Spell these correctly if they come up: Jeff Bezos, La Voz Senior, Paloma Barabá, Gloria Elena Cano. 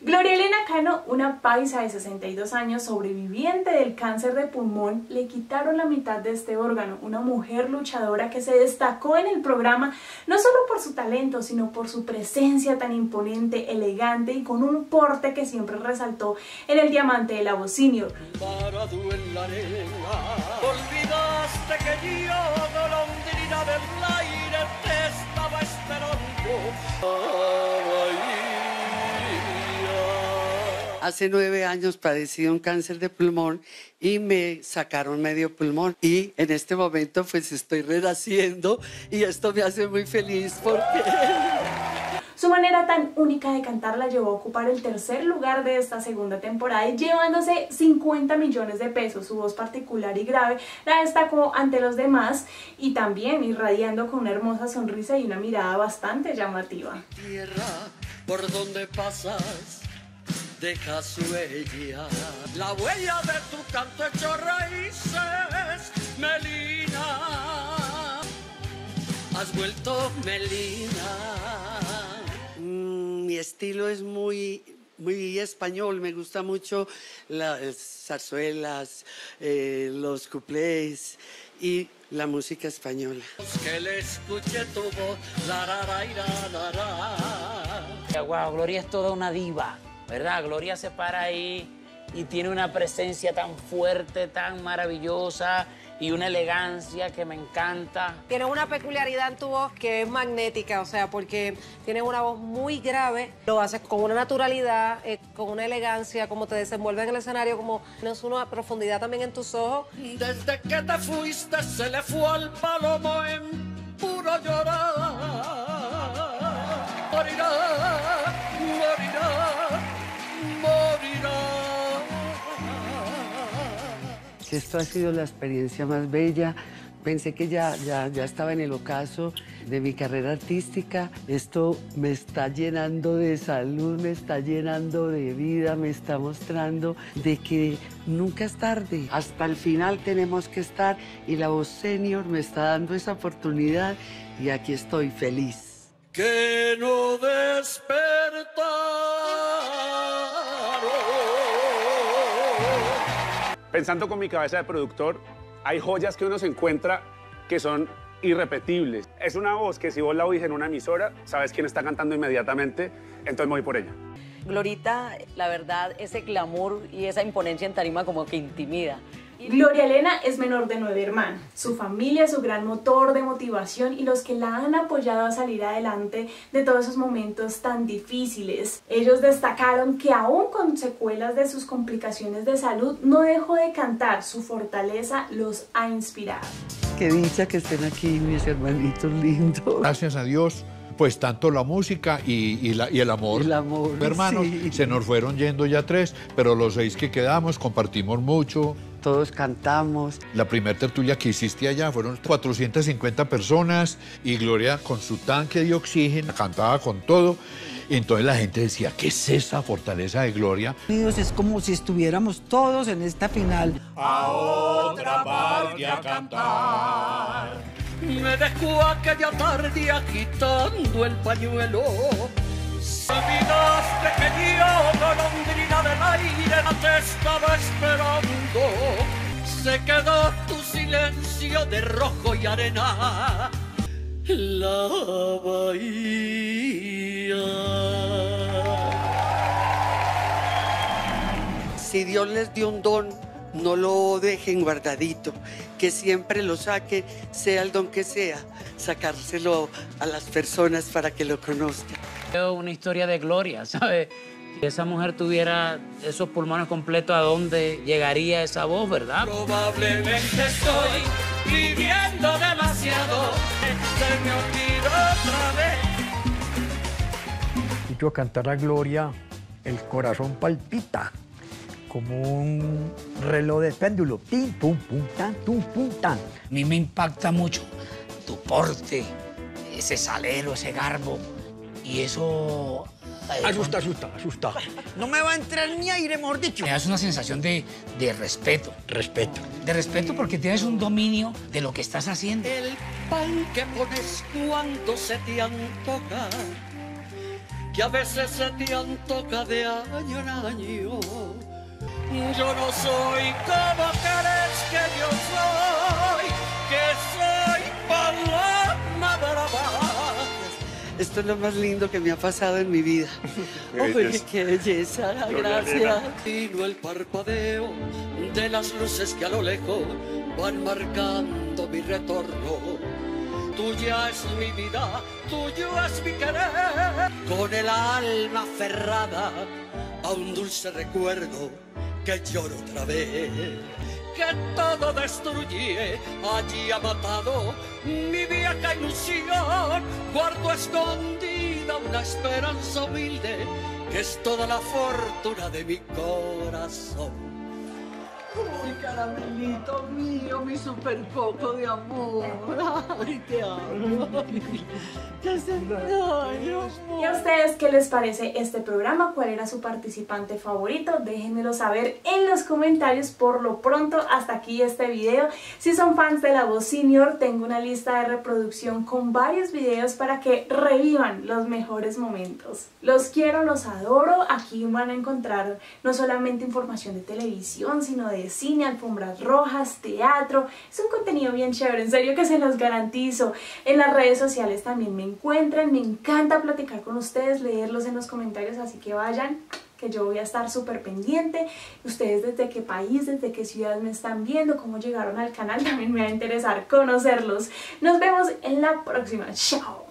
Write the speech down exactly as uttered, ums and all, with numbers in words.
Gloria Elena Cano, una paisa de sesenta y dos años, sobreviviente del cáncer de pulmón, le quitaron la mitad de este órgano. Una mujer luchadora que se destacó en el programa no solo por su talento, sino por su presencia tan imponente, elegante y con un porte que siempre resaltó en el diamante de La Voz Senior. Hace nueve años padecí un cáncer de pulmón y me sacaron medio pulmón. Y en este momento pues estoy renaciendo y esto me hace muy feliz porque... Su manera tan única de cantar la llevó a ocupar el tercer lugar de esta segunda temporada, llevándose cincuenta millones de pesos. Su voz particular y grave la destacó ante los demás y también irradiando con una hermosa sonrisa y una mirada bastante llamativa. Tierra, por donde pasas, deja su huella. La huella de tu canto hecho raíces, Melina. Has vuelto Melina. Mi estilo es muy, muy español, me gusta mucho las zarzuelas, eh, los cuplés y la música española. Que le escuche tu voz, la, la, la, la, la. Wow, Gloria es toda una diva, ¿verdad? Gloria se para ahí y tiene una presencia tan fuerte, tan maravillosa y una elegancia que me encanta. Tienes una peculiaridad en tu voz que es magnética, o sea, porque tienes una voz muy grave, lo haces con una naturalidad, eh, con una elegancia, como te desenvuelves en el escenario, como tienes una profundidad también en tus ojos. Desde que te fuiste se le fue al palomo en puro llorar. Morirá, morirá, morirá. Esto ha sido la experiencia más bella. Pensé que ya, ya, ya estaba en el ocaso de mi carrera artística. Esto me está llenando de salud, me está llenando de vida, me está mostrando de que nunca es tarde. Hasta el final tenemos que estar y La Voz Senior me está dando esa oportunidad y aquí estoy feliz. Que no despertaron. Pensando con mi cabeza de productor, hay joyas que uno se encuentra que son irrepetibles. Es una voz que si vos la oís en una emisora, sabes quién está cantando inmediatamente, entonces me voy por ella. Glorita, la verdad, ese glamour y esa imponencia en tarima como que intimida. Gloria Elena es menor de nueve hermanas. Su familia es su gran motor de motivación y los que la han apoyado a salir adelante de todos esos momentos tan difíciles. Ellos destacaron que aún con secuelas de sus complicaciones de salud, no dejó de cantar. Su fortaleza los ha inspirado. Qué dicha que estén aquí mis hermanitos lindos. Gracias a Dios. Pues tanto la música y, y, la, y el amor. El amor, hermanos, sí. Se nos fueron yendo ya tres, pero los seis que quedamos compartimos mucho. Todos cantamos. La primera tertulia que hiciste allá fueron cuatrocientas cincuenta personas y Gloria con su tanque de oxígeno cantaba con todo. Entonces la gente decía, ¿qué es esa fortaleza de Gloria? Dios, es como si estuviéramos todos en esta final. A otra parte a cantar. Me dejó aquella tarde agitando el pañuelo. Olvidaste que yo, golondrina del aire, no te estaba esperando. Se quedó tu silencio de rojo y arena. La bahía. Si Dios les dio un don, no lo dejen guardadito, que siempre lo saquen, sea el don que sea, sacárselo a las personas para que lo conozcan. Veo una historia de Gloria, ¿sabes? Si esa mujer tuviera esos pulmones completos, ¿a dónde llegaría esa voz, verdad? Probablemente estoy viviendo demasiado, se me olvidó otra vez. Y yo cantar a Gloria, el corazón palpita. Como un reloj de péndulo. Pim, pum, pum, tan, tum, pum, tan. A mí me impacta mucho tu porte, ese salero, ese garbo. Y eso... Asusta, asusta, asusta. No me va a entrar ni aire, mejor dicho. Me das una sensación de, de respeto. Respeto. De respeto porque tienes un dominio de lo que estás haciendo. El pan que pones cuando se te antoja. que a veces se te antoja de año en año. Yo no soy como crees que yo soy, que soy Paloma Barabá. Esto es lo más lindo que me ha pasado en mi vida. ¡Oye, qué belleza! Gracias. Vino el parpadeo de las luces que a lo lejos van marcando mi retorno. Tuya es mi vida, tuyo es mi querer. Con el alma aferrada a un dulce recuerdo que lloro otra vez. Que todo destruye, allí ha matado mi vieja ilusión. Guardo escondida una esperanza humilde que es toda la fortuna de mi corazón. Ay, caramelito mío, mi super coco de amor. Ay, te amo. Te sentario. ¿Y a ustedes qué les parece este programa? ¿Cuál era su participante favorito? Déjenmelo saber en los comentarios. Por lo pronto, hasta aquí este video. Si son fans de La Voz Senior, tengo una lista de reproducción con varios videos para que revivan los mejores momentos. Los quiero, los adoro. Aquí van a encontrar no solamente información de televisión, sino de cine, alfombras rojas, teatro. Es un contenido bien chévere, en serio que se los garantizo. En las redes sociales también me encuentran, me encanta platicar con ustedes, leerlos en los comentarios, así que vayan, que yo voy a estar súper pendiente. Ustedes desde qué país, desde qué ciudad me están viendo, cómo llegaron al canal, también me va a interesar conocerlos. Nos vemos en la próxima, chao.